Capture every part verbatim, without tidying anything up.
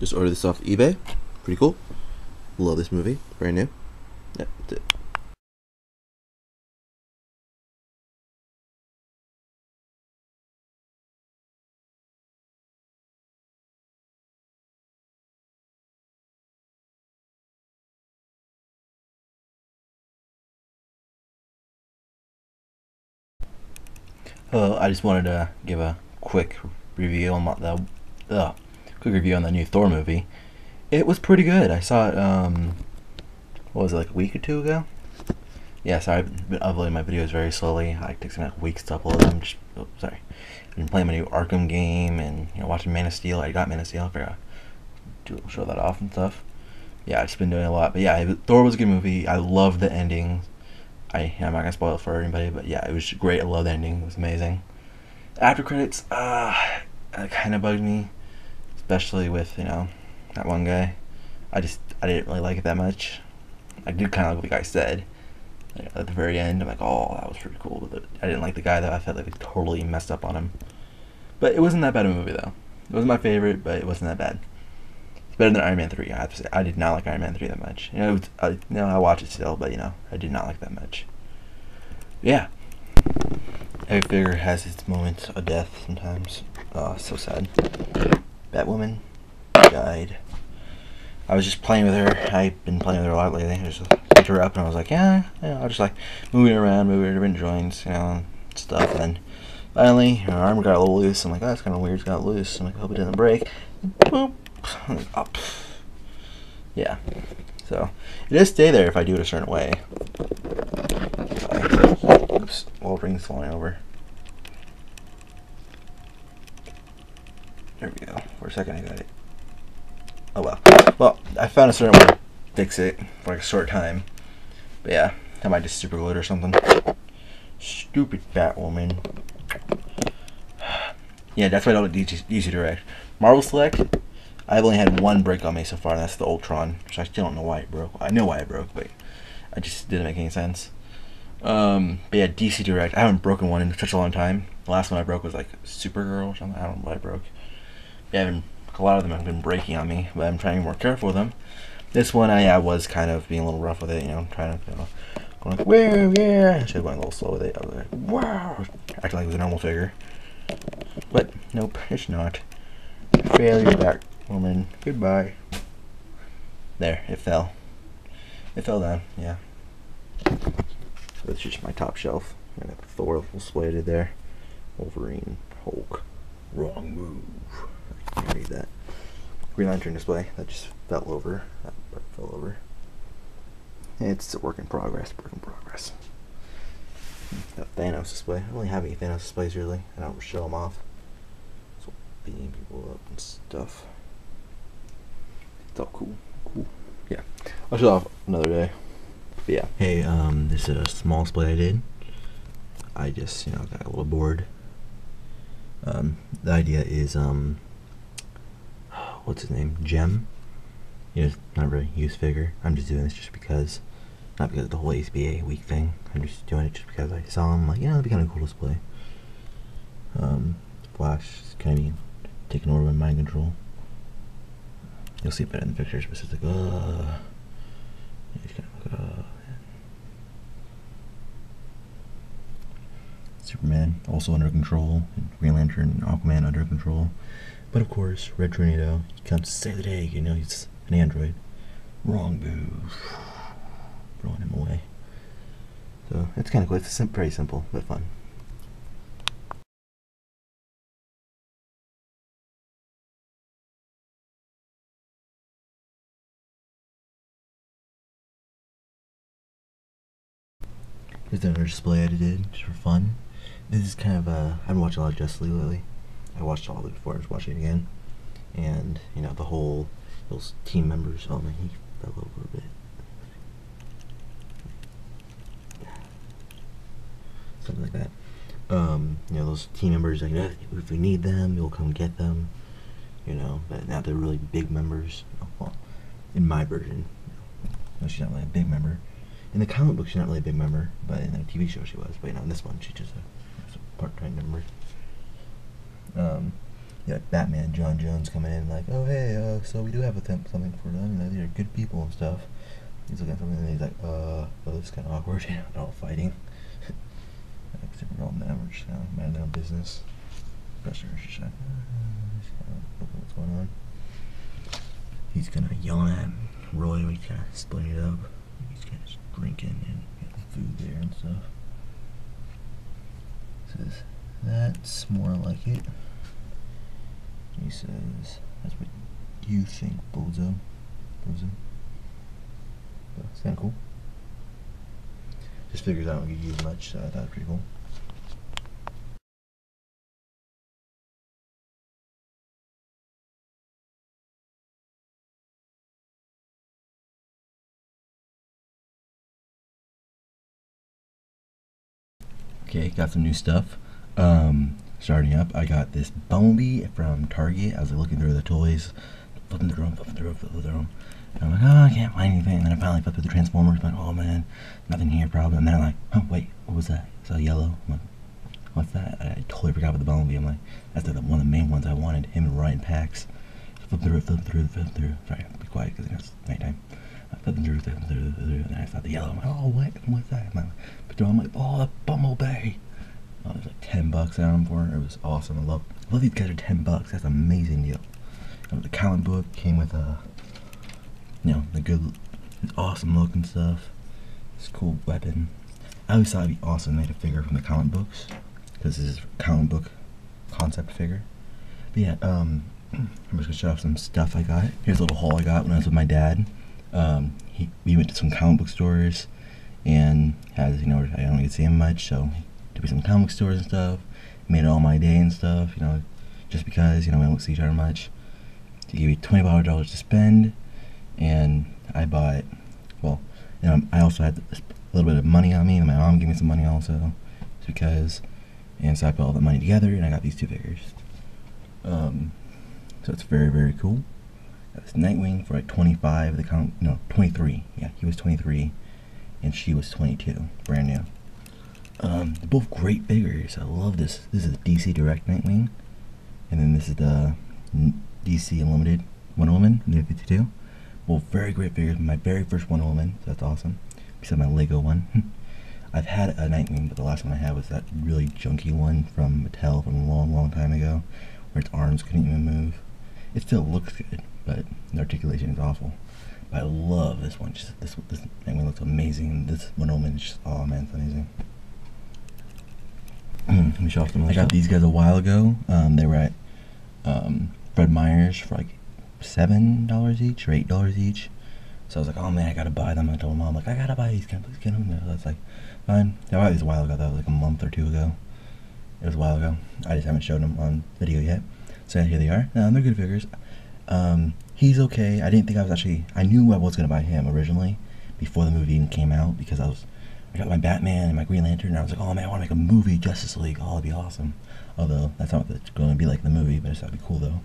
Just ordered this off eBay. Pretty cool. Love this movie. Brand new. Yep, that's it. Hello, I just wanted to give a quick review on the uh, quick review on the new Thor movie. It was pretty good. I saw it. Um, what was it, like a week or two ago? Yeah, sorry, I've been uploading my videos very slowly. I take some weeks to upload them. Just, oh, sorry, I've been playing my new Arkham game and you know watching Man of Steel. I got Man of Steel. I forgot to show that off and stuff. Yeah, I've just been doing a lot. But yeah, Thor was a good movie. I loved the ending. I, I'm not gonna spoil it for anybody, but yeah, it was great. I loved the ending. It was amazing. After credits, ah, uh, it kind of bugged me, especially with you know that one guy. I just I didn't really like it that much. I did kind of like what the guy said like, at the very end. I'm like, oh, that was pretty cool. But I didn't like the guy though. I felt like it totally messed up on him. But it wasn't that bad of a movie though. It wasn't my favorite, but it wasn't that bad. Better than Iron Man three, I have to say. I did not like Iron Man three that much. You know, it was, I, you know, I watch it still, but, you know, I did not like that much. Yeah. Every figure has its moments of death sometimes. Oh, so sad. Batwoman died. I was just playing with her. I've been playing with her a lot lately. I just picked her up, and I was like, yeah, you know, I was just, like, moving around, moving different joints, you know, and stuff. And then finally, her arm got a little loose. I'm like, oh, that's kind of weird. It's got loose. I'm like, I hope it didn't break. Boop. Up. Yeah, so it does stay there if I do it a certain way. Sorry. Oops, Wolverine's falling over. There we go. For a second I got it. Oh well. Well, I found a certain way to fix it for like a short time. But yeah, I might just super glue it or something. Stupid Batwoman. Yeah, that's why I don't do D C Direct. Marvel Select. I've only had one break on me so far, and that's the Ultron, which I still don't know why it broke. I know why it broke, but I just didn't make any sense. Um, but yeah, D C Direct. I haven't broken one in such a long time. The last one I broke was like Supergirl or something. I don't know why I broke. Yeah, I've been, a lot of them have been breaking on me, but I'm trying to be more careful with them. This one, I, I was kind of being a little rough with it, you know, trying to, you know, going like, whoa, yeah. I should have gone a little slow with it. I was like, wow. Acting like it was a normal figure. But nope, it's not. Failure back. Woman, goodbye. There, it fell. It fell down, yeah. So that's just my top shelf. I got Thor slated there. Wolverine, Hulk. Wrong move. I can't read that. Green Lantern display. That just fell over. That part fell over. It's a work in progress. Work in progress. That Thanos display. I don't really have any Thanos displays really. I don't show them off. So beating people up and stuff. Oh, cool, cool. Yeah, I'll show off another day. But yeah. Hey, um, this is a small split I did. I just, you know, got a little bored. Um, the idea is, um, what's his name? Gem. You know, not really use figure. I'm just doing this just because, not because of the whole H B A week thing. I'm just doing it just because I saw him. Like, yeah, that'd be kind of cool display. Um, Flash is kind of taking over my mind control. You'll see it better in the pictures, but it's like, uh, it's kind of like, uh, Superman also under control, and Green Lantern and Aquaman under control. But of course, Red Tornado, he comes to save the day, you know, he's an android. Wrong move. Throwing him away. So, it's kind of cool. It's sim pretty simple, but fun. Here's another display I did, just for fun. This is kind of a, I've been watching a lot of Justice League lately. I watched all of it before, I was watching it again. And, you know, the whole, those team members, oh man, he fell over a bit. Something like that. Um, you know, those team members, like, if we need them, we'll come get them. You know, but now they're really big members. Oh, well, in my version, no, she's not really a big member. In the comic book, she's not really a big member, but in the T V show she was. But you know, in this one, she's just a, just a part-time member. Um, you know, like Batman, John Jones coming in like, oh hey, uh, so we do have a th something for them, you know, they're good people and stuff. He's looking at something and he's like, uh, well this is kind of awkward, you know, they're all fighting. Like Supergirl and them are just kind of minding their own business. Pressure's just like, uh, just kind of look at what's going on. He's kind of yelling at him, Roy, we kind of split it up. He's kind of just drinking and getting food there and stuff. Says, that's more like it. He says, that's what you think, Bullzo. Bullzo. That's kind of cool. Just figures I don't get used much, so I thought it was pretty cool. Okay, got some new stuff. Um, starting up, I got this Bumblebee from Target. I was like, looking through the toys, flipping through them, flipping through them, flipping through them. And I'm like, oh, I can't find anything. And then I finally flipped through the Transformers. I'm like, oh man, nothing here probably. And then I'm like, oh wait, what was that? It's all yellow. I'm like, what's that? And I totally forgot about the Bumblebee. I'm like, that's the one of the main ones I wanted. Him and Ryan Pax. Flip through, flip through, flip through. Sorry, be quiet because it's nighttime. I flipped through, flipped through, flipped through, and I saw the yellow. I'm like, oh wait, what's that? And I'm like, I'm like, oh, the Bumblebee. Oh, there's like ten bucks on them for it. It was awesome. I love, I love these guys are ten bucks. That's an amazing deal. And the comic book came with a, you know, the good, awesome looking stuff. This cool weapon. I always thought it'd be awesome to make a figure from the comic books because this is a comic book concept figure. But yeah, um, I'm just gonna show off some stuff I got. Here's a little haul I got when I was with my dad. Um, he, we went to some comic book stores. And as you know, I don't get to see him much, so took me some comic stores and stuff. Made it all my day and stuff, you know, just because you know we don't see each other much. They gave me twenty-five dollars to spend, and I bought. Well, you know, I also had a little bit of money on me, and my mom gave me some money also, just because. And so I put all the money together, and I got these two figures. Um, so it's very very cool. Got this Nightwing for like twenty-five. The count, no, twenty-three. Yeah, he was twenty-three. And she was twenty-two, brand new. Um, they're both great figures. I love this. This is D C Direct Nightwing, and then this is the D C Unlimited Wonder Woman, new fifty-two. Both very great figures. My very first Wonder Woman, so that's awesome. Besides my Lego one, I've had a Nightwing, but the last one I had was that really junky one from Mattel from a long, long time ago, where its arms couldn't even move. It still looks good, but the articulation is awful. I love this one. Just, this this Nightwing looks amazing. This Wonder Woman is just, oh man, it's amazing. Let me show off some more. I got these guys a while ago. Um, they were at um, Fred Meyers for like seven dollars each or eight dollars each. So I was like, oh man, I gotta buy them. I told my mom like, I gotta buy these. Can I please get them? That's like, fine. I bought these a while ago. That was like a month or two ago. It was a while ago. I just haven't shown them on video yet. So here they are. Um, they're good figures. Um, he's okay. I didn't think I was actually, I knew I was going to buy him originally before the movie even came out because I was, I got my Batman and my Green Lantern and I was like, oh man, I want to make a movie, Justice League, oh, that'd be awesome. Although, that's not what it's going to be like in the movie, but it's that'd be cool though.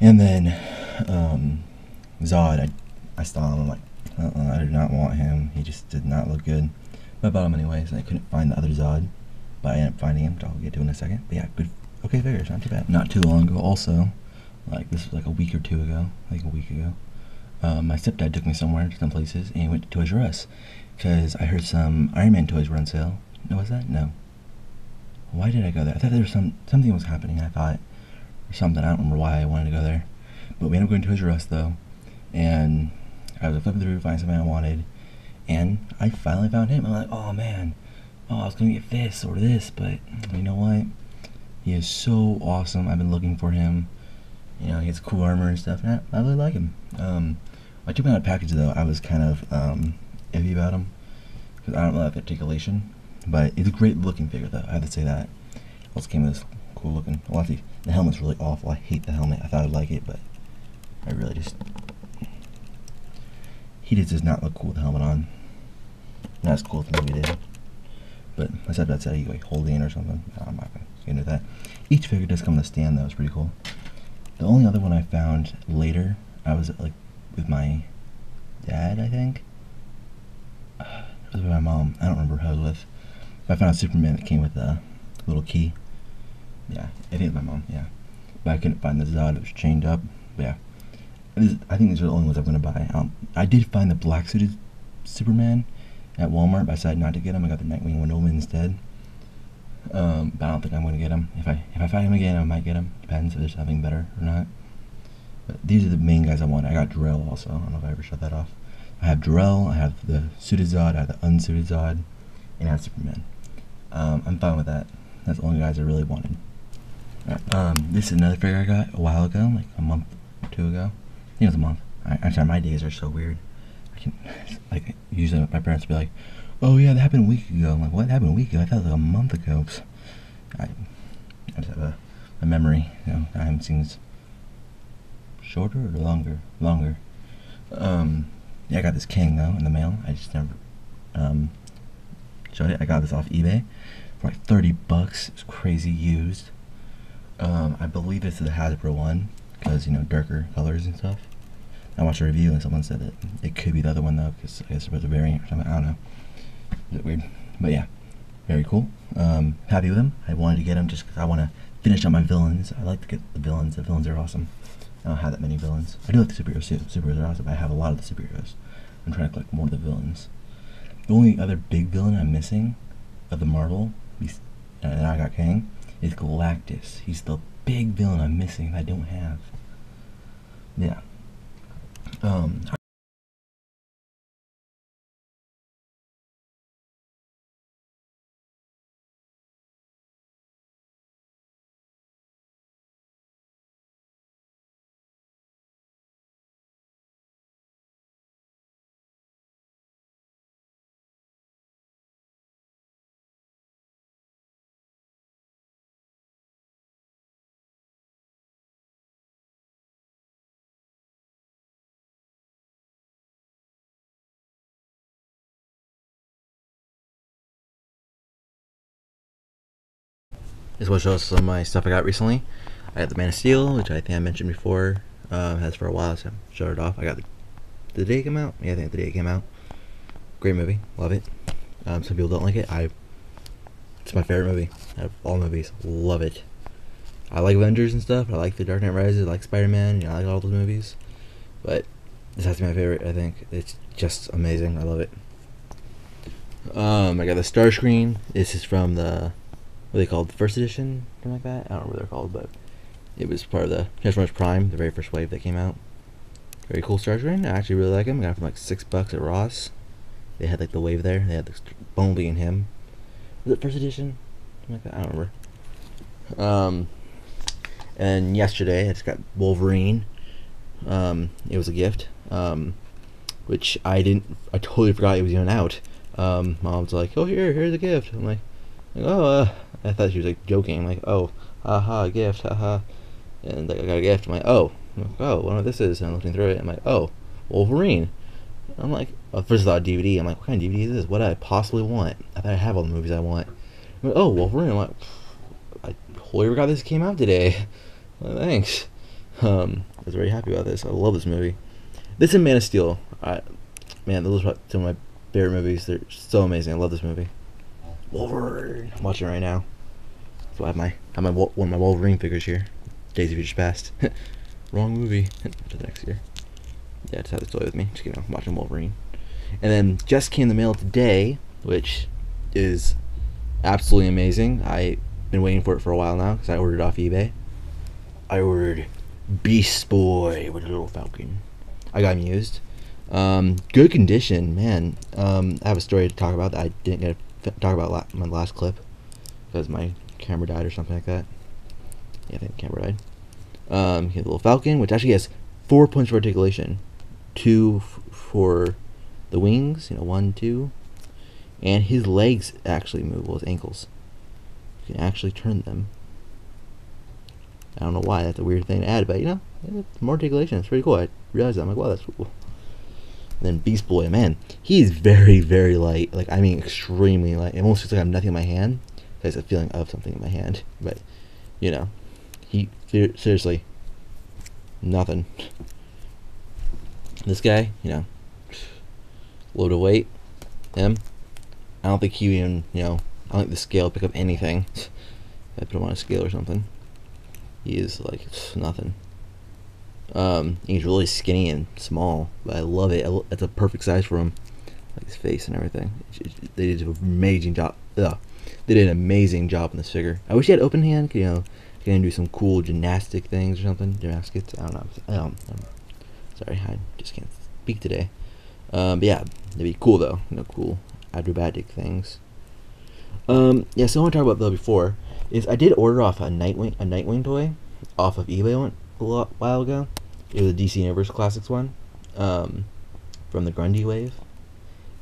And then, um, Zod, I, I saw him, I'm like, uh-uh, I do not want him. He just did not look good. But I bought him anyways, and I couldn't find the other Zod, but I ended up finding him, which I'll get to in a second. But yeah, good, okay figures, not too bad. Not too long ago also, like this was like a week or two ago, like a week ago, um, my stepdad took me somewhere to some places and he went to Toys R Us because I heard some Iron Man toys were on sale. No, was that? No. Why did I go there? I thought there was some, something was happening, I thought, or something. I don't remember why I wanted to go there. But we ended up going to Toys R Us though, and I was flipping through to find something I wanted, and I finally found him. I'm like, oh man, oh I was going to get this or this, but you know what? He is so awesome. I've been looking for him. You know, he has cool armor and stuff, and I, I really like him. Um, I took him out of package, though. I was kind of um, iffy about him, because I don't love articulation, but it's a great-looking figure, though. I have to say that. Also came with this cool-looking... Well, the, the helmet's really awful. I hate the helmet. I thought I'd like it, but I really just... He just does not look cool with the helmet on. Not as cool as the movie did. But I said that's how you, like, hold in or something. No, I'm not going to get into that. Each figure does come with a stand, though. It's pretty cool. The only other one I found later, I was like with my dad, I think. Uh, it was with my mom. I don't remember who I was with. But I found a Superman that came with a little key. Yeah, it hit my mom, yeah. But I couldn't find the Zod, it was chained up, yeah. This, I think these are the only ones I'm going to buy. Um, I did find the black-suited Superman at Walmart, but I decided not to get him. I got the Nightwing Wonder Woman instead. Um, but I don't think I'm going to get him. If I if I find him again, I might get him. Depends if there's something better or not. But these are the main guys I want. I got Drell also. I don't know if I ever shut that off. I have Drell, I have the suited Zod, I have the unsuited Zod, and I have Superman. Um, I'm fine with that. That's the only guys I really wanted. Right. Um, this is another figure I got a while ago, like a month or two ago. I think it was a month. I, I'm sorry, my days are so weird. I can, like, usually my parents will be like, oh yeah, that happened a week ago. I'm like, what happened a week ago? I thought it was like a month ago. I, I just have a, a memory. You know, time seems shorter or longer? Longer. Um, yeah, I got this Kang though in the mail. I just never um, showed it. I got this off eBay for like thirty bucks. It was crazy used. Um, I believe this is the Hasbro one, because, you know, darker colors and stuff. I watched a review and someone said that it could be the other one though, because I guess there was a variant or something. I don't know. Is it weird? But yeah, very cool. Um, happy with him. I wanted to get him just because I want to finish on my villains. I like to get the villains. The villains are awesome. I don't have that many villains. I do like the superheroes too. Superheroes are awesome. I have a lot of the superheroes. I'm trying to collect more of the villains. The only other big villain I'm missing of the Marvel, and now I got Kang, is Galactus. He's the big villain I'm missing that I don't have. Yeah. Um, This will show some of my stuff I got recently. I got the Man of Steel, which I think I mentioned before. Um, has for a while, so I shut it off. I got the, the day it came out. Yeah, I think the day it came out. Great movie, love it. Um, some people don't like it. I, it's my favorite movie out of all movies. Love it. I like Avengers and stuff. I like The Dark Knight Rises. I like Spider-Man. You know, I like all those movies. But this has to be my favorite. I think it's just amazing. I love it. Um, I got the Starscream. This is from the. What are they called? The first edition? Something like that? I don't know what they're called, but it was part of the Transformers Prime, the very first wave that came out. Very cool Starscream. I actually really like him. I got him for like six bucks at Ross. They had like the wave there. They had the Bumblebee in him. Was it first edition? Something like that? I don't remember. Um, and yesterday I just got Wolverine. Um, it was a gift. Um, which I didn't, I totally forgot it was even out. Um, Mom's like, oh here, here's a gift. I'm like, oh, uh, I thought she was like joking. I'm like, oh, haha, gift, haha. And like, I got a gift. I'm like, oh, I'm like, oh, I don't know what this is. And I'm looking through it. I'm like, oh, Wolverine. I'm like, oh, first I thought D V D. I'm like, what kind of D V D is this? What do I possibly want? I thought I have all the movies I want. I'm like, oh, Wolverine. I'm like, I totally forgot this came out today. Well, thanks. Um, I was very happy about this. I love this movie. This and Man of Steel. I, man, those are some of my favorite movies. They're so amazing. I love this movie. Wolverine. I'm watching it right now. So I have my, I have my one of my Wolverine figures here. Days of Future Past. Wrong movie. For the next year. Yeah, I just have this toy with me. Just, you know, watching Wolverine. And then just came in the mail today, which is absolutely amazing. I've been waiting for it for a while now because I ordered it off eBay. I ordered Beast Boy with a little Falcon. I got him used. Um, good condition, man. Um, I have a story to talk about that I didn't get a talk about my last clip because my camera died or something like that. Yeah, I think the camera died. Um, here's a little Falcon, which actually has four points of articulation, two f for the wings, you know, one, two, and his legs actually move. Well, his ankles, you can actually turn them. I don't know why that's a weird thing to add, but you know, it's more articulation. It's pretty cool. I realized that. I'm like, wow, that's cool. Then Beast Boy, man, he's very, very light. Like, I mean, extremely light. It almost feels like I have nothing in my hand. There's a feeling of something in my hand, but you know, he seriously nothing. This guy, you know, load of weight. Him, I don't think he even, you know, I don't think the scale pick up anything. I put him on a scale or something. He is like nothing. Um, he's really skinny and small, but I love it. I lo that's a perfect size for him. Like his face and everything. It, it, they did an amazing job. Ugh. They did an amazing job on this figure. I wish he had open hand. You know, can do some cool gymnastic things or something. Gymnastics. I don't know. I don't, I don't know. Sorry, I just can't speak today. Um, but yeah, it'd be cool though. You know, cool acrobatic things. Um, yeah. So I want to talk about though before is I did order off a Nightwing a Nightwing toy off of eBay one a lot, while ago. It was a D C Universe Classics one, um, from the Grundy wave,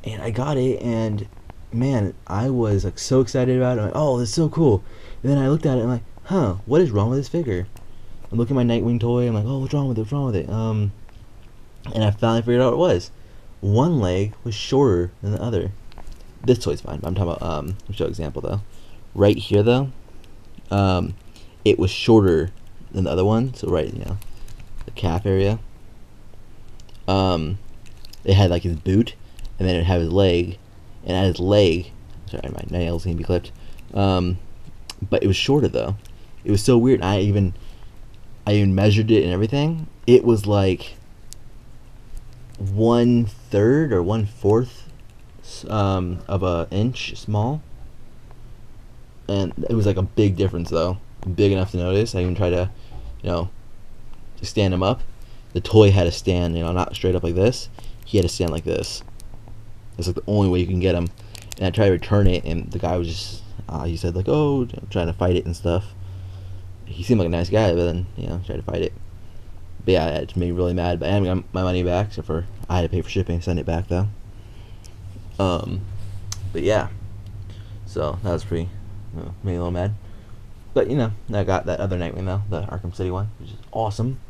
and I got it, and man, I was like so excited about it. I'm like, oh, this is so cool. And then I looked at it and I'm like, huh, what is wrong with this figure? I'm looking at my Nightwing toy. I'm like, oh, what's wrong with it? What's wrong with it? Um, and I finally figured out what it was. One leg was shorter than the other. This toy's fine, but I'm talking about um, I'll show example though. Right here though, um, it was shorter than the other one. So right, you know, the calf area. Um, it had like his boot, and then it had his leg, and at his leg, sorry, my nails need to be clipped. Um, but it was shorter though. It was so weird. I even, I even measured it and everything. It was like one third or one fourth um of a inch small, and it was like a big difference though, big enough to notice. I even tried to, you know, to stand him up. The toy had to stand, you know, not straight up like this. He had to stand like this. That's like the only way you can get him. And I tried to return it, and the guy was just uh, he said like, oh, I'm trying to fight it and stuff. He seemed like a nice guy, but then, you know, tried to fight it. But yeah, it made me really mad. But I haven't got my money back, except for I had to pay for shipping and send it back though. Um, but yeah, so that was pretty, you know, made me a little mad. But you know, I got that other Nightwing though, the Arkham City one, which is awesome.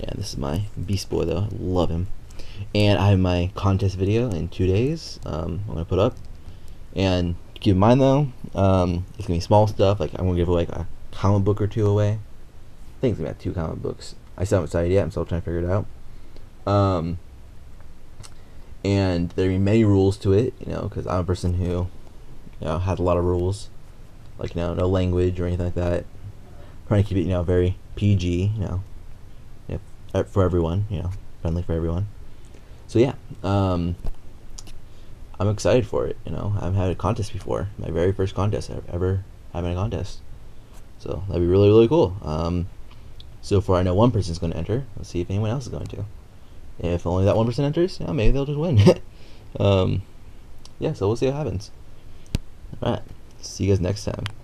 Yeah, this is my Beast Boy though, I love him. And I have my contest video in two days, um, I'm gonna put up. And keep in mind though, um, it's gonna be small stuff, like I'm gonna give away like a comic book or two away. I think it's gonna be two comic books. I still haven't decided yet, I'm still trying to figure it out. Um... And there are many rules to it, you know, because I'm a person who, you know, has a lot of rules, like, you know, no language or anything like that. Trying to keep it, you know, very P G, you know, you know, for everyone, you know, friendly for everyone. So yeah, um, I'm excited for it. You know, I've had a contest before, my very first contest I've ever had in a contest. So that'd be really, really cool. Um, so far, I know one person's going to enter. Let's see if anyone else is going to. If only that one person enters, yeah, maybe they'll just win. um, yeah, so we'll see what happens. Alright, see you guys next time.